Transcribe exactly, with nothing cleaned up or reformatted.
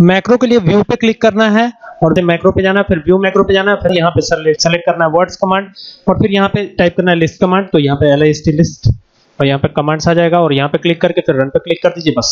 Macro के लिए view पे क्लिक करना है और फिर मैक्रो पे जाना है, फिर व्यू मैक्रो पे जाना है, फिर यहाँ पे सेलेक्ट करना है वर्ड्स कमांड और फिर यहाँ पे टाइप करना है लिस्ट कमांड। तो यहाँ पे L I S T list और यहाँ पे कमांड्स आ जाएगा और यहाँ पे क्लिक करके फिर रन पे क्लिक कर दीजिए बस।